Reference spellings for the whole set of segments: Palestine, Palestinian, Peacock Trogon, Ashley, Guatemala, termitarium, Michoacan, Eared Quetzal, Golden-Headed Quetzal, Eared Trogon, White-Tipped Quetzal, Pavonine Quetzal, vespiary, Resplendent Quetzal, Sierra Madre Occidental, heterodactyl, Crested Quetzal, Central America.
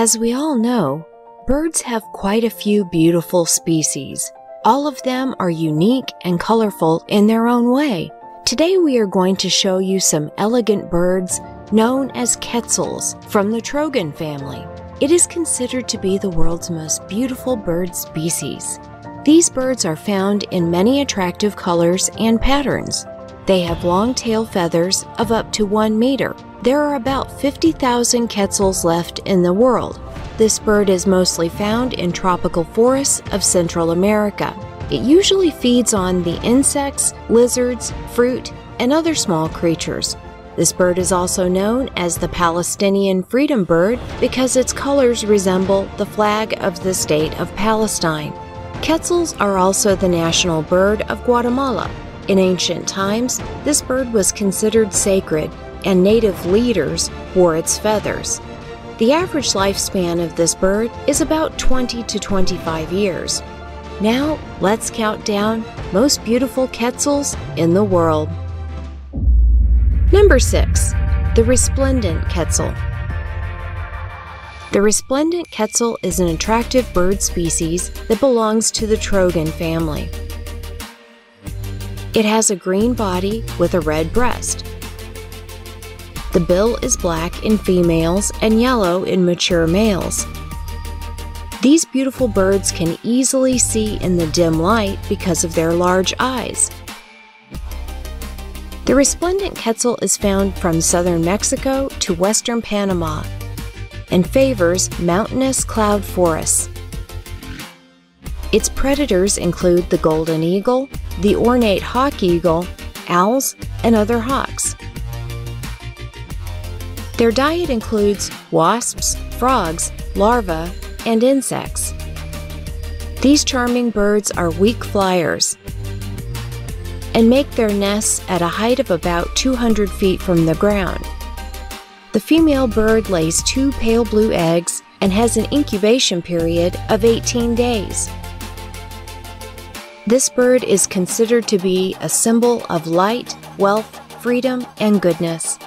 As we all know, birds have quite a few beautiful species. All of them are unique and colorful in their own way. Today we are going to show you some elegant birds known as quetzals from the Trogon family. It is considered to be the world's most beautiful bird species. These birds are found in many attractive colors and patterns. They have long tail feathers of up to 1 meter. There are about 50,000 quetzals left in the world. This bird is mostly found in tropical forests of Central America. It usually feeds on the insects, lizards, fruit, and other small creatures. This bird is also known as the Palestinian freedom bird because its colors resemble the flag of the state of Palestine. Quetzals are also the national bird of Guatemala. In ancient times, this bird was considered sacred, and native leaders wore its feathers. The average lifespan of this bird is about 20 to 25 years. Now, let's count down most beautiful quetzals in the world. Number 6. The Resplendent Quetzal. The Resplendent Quetzal is an attractive bird species that belongs to the Trogon family. It has a green body with a red breast. The bill is black in females and yellow in mature males. These beautiful birds can easily see in the dim light because of their large eyes. The Resplendent Quetzal is found from southern Mexico to western Panama and favors mountainous cloud forests. Its predators include the golden eagle, the ornate hawk eagle, owls, and other hawks. Their diet includes wasps, frogs, larvae, and insects. These charming birds are weak flyers and make their nests at a height of about 200 feet from the ground. The female bird lays 2 pale blue eggs and has an incubation period of 18 days. This bird is considered to be a symbol of light, wealth, freedom, and goodness.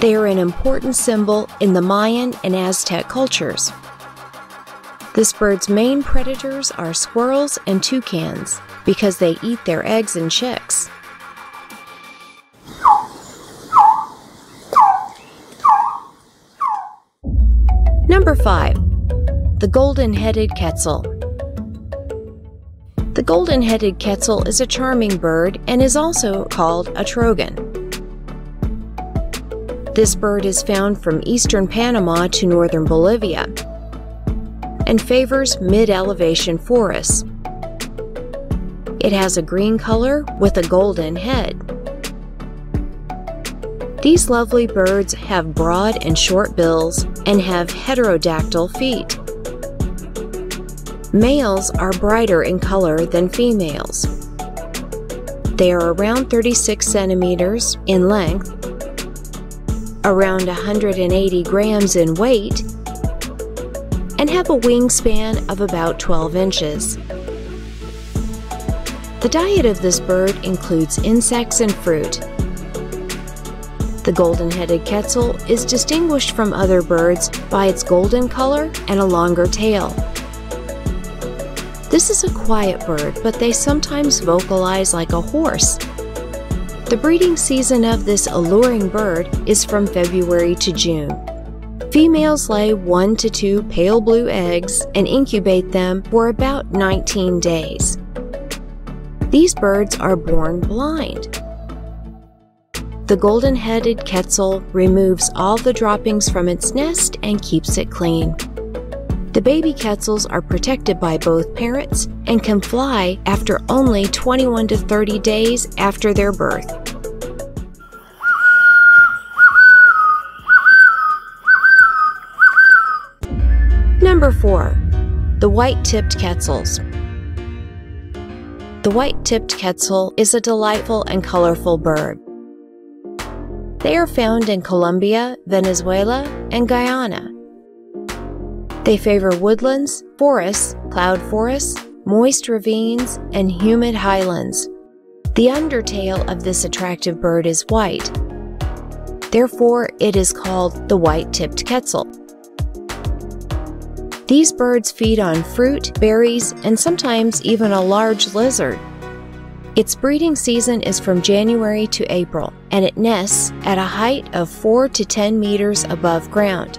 They are an important symbol in the Mayan and Aztec cultures. This bird's main predators are squirrels and toucans because they eat their eggs and chicks. Number 5. The Golden-Headed Quetzal. The Golden-Headed Quetzal is a charming bird and is also called a trogon. This bird is found from eastern Panama to northern Bolivia and favors mid-elevation forests. It has a green color with a golden head. These lovely birds have broad and short bills and have heterodactyl feet. Males are brighter in color than females. They are around 36 centimeters in length, around 180 grams in weight, and have a wingspan of about 12 inches. The diet of this bird includes insects and fruit. The Golden-Headed Quetzal is distinguished from other birds by its golden color and a longer tail. This is a quiet bird, but they sometimes vocalize like a horse. The breeding season of this alluring bird is from February to June. Females lay 1 to 2 pale blue eggs and incubate them for about 19 days. These birds are born blind. The Golden-Headed Quetzal removes all the droppings from its nest and keeps it clean. The baby quetzals are protected by both parents and can fly after only 21 to 30 days after their birth. Number 4. The White-Tipped Quetzals. The White-Tipped Quetzal is a delightful and colorful bird. They are found in Colombia, Venezuela, and Guyana. They favor woodlands, forests, cloud forests, moist ravines, and humid highlands. The undertail of this attractive bird is white. Therefore, it is called the white-tipped quetzal. These birds feed on fruit, berries, and sometimes even a large lizard. Its breeding season is from January to April, and it nests at a height of 4 to 10 meters above ground.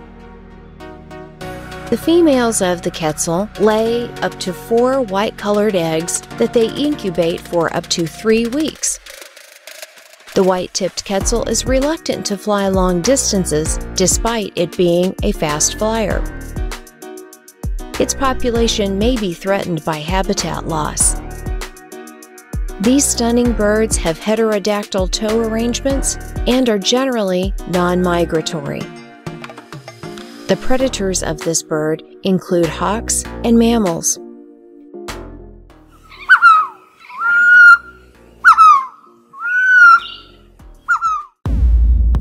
The females of the quetzal lay up to 4 white-colored eggs that they incubate for up to 3 weeks. The white-tipped quetzal is reluctant to fly long distances, despite it being a fast flyer. Its population may be threatened by habitat loss. These stunning birds have heterodactyl toe arrangements and are generally non-migratory. The predators of this bird include hawks and mammals.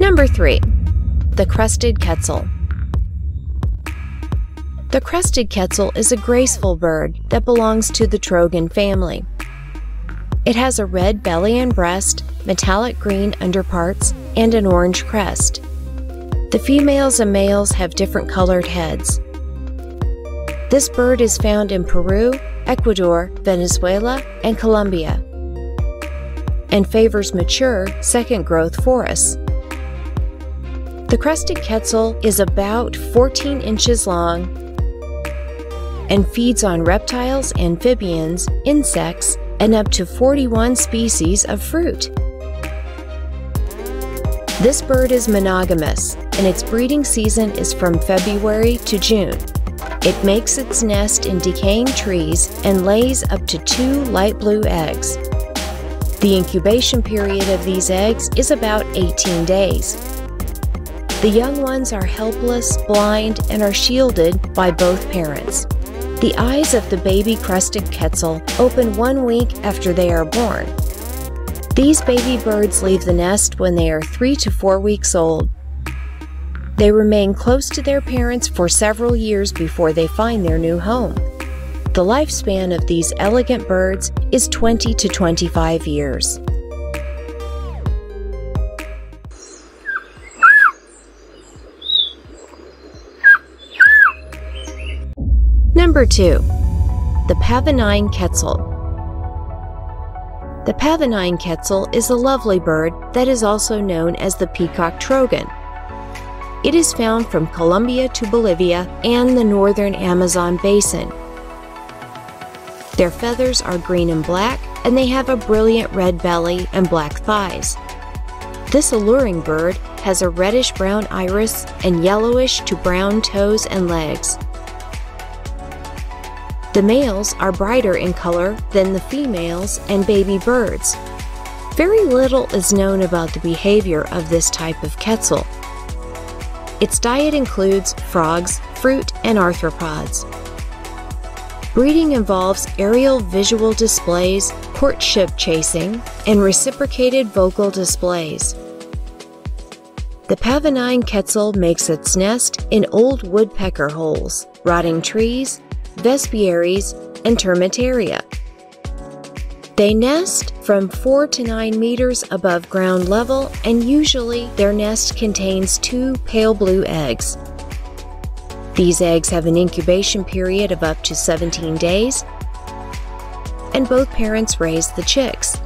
Number 3. The Crested Quetzal. The crested quetzal is a graceful bird that belongs to the Trogon family. It has a red belly and breast, metallic green underparts, and an orange crest. The females and males have different colored heads. This bird is found in Peru, Ecuador, Venezuela, and Colombia, and favors mature, second-growth forests. The crested quetzal is about 14 inches long and feeds on reptiles, amphibians, insects, and up to 41 species of fruit. This bird is monogamous, and its breeding season is from February to June. It makes its nest in decaying trees and lays up to 2 light blue eggs. The incubation period of these eggs is about 18 days. The young ones are helpless, blind, and are shielded by both parents. The eyes of the baby crested quetzal open 1 week after they are born. These baby birds leave the nest when they are 3 to 4 weeks old. They remain close to their parents for several years before they find their new home. The lifespan of these elegant birds is 20 to 25 years. Number 2. The Pavonine Quetzal. The Pavonine Quetzal is a lovely bird that is also known as the Peacock Trogon. It is found from Colombia to Bolivia and the northern Amazon basin. Their feathers are green and black, and they have a brilliant red belly and black thighs. This alluring bird has a reddish-brown iris and yellowish to brown toes and legs. The males are brighter in color than the females and baby birds. Very little is known about the behavior of this type of quetzal. Its diet includes frogs, fruit, and arthropods. Breeding involves aerial visual displays, courtship chasing, and reciprocated vocal displays. The Pavonine quetzal makes its nest in old woodpecker holes, rotting trees, vespiaries, and termitaria. They nest from 4 to 9 meters above ground level, and usually their nest contains 2 pale blue eggs. These eggs have an incubation period of up to 17 days, and both parents raise the chicks.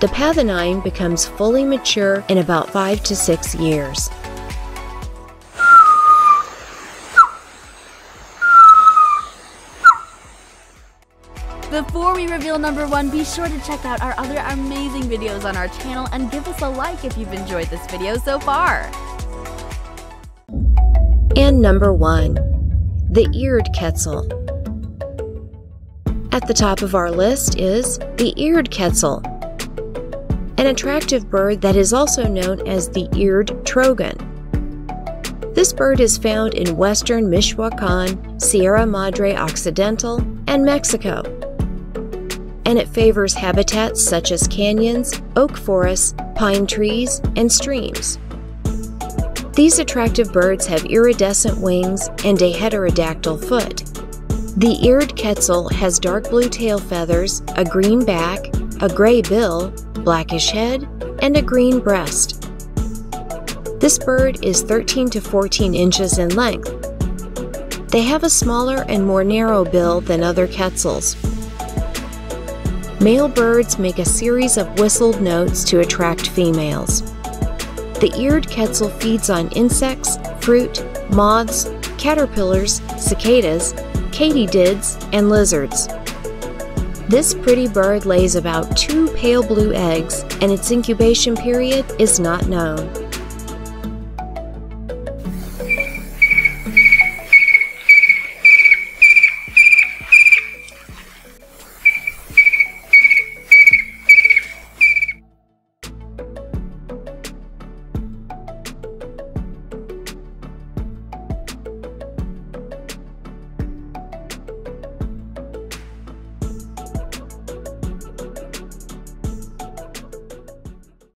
The Pavonine becomes fully mature in about 5 to 6 years. Before we reveal number 1, be sure to check out our other amazing videos on our channel and give us a like if you've enjoyed this video so far. And number 1, the Eared Quetzal. At the top of our list is the Eared Quetzal, an attractive bird that is also known as the Eared Trogon. This bird is found in western Michoacan, Sierra Madre Occidental, and Mexico, and it favors habitats such as canyons, oak forests, pine trees, and streams. These attractive birds have iridescent wings and a heterodactyl foot. The eared quetzal has dark blue tail feathers, a green back, a gray bill, blackish head, and a green breast. This bird is 13 to 14 inches in length. They have a smaller and more narrow bill than other quetzals. Male birds make a series of whistled notes to attract females. The eared quetzal feeds on insects, fruit, moths, caterpillars, cicadas, katydids, and lizards. This pretty bird lays about 2 pale blue eggs, and its incubation period is not known.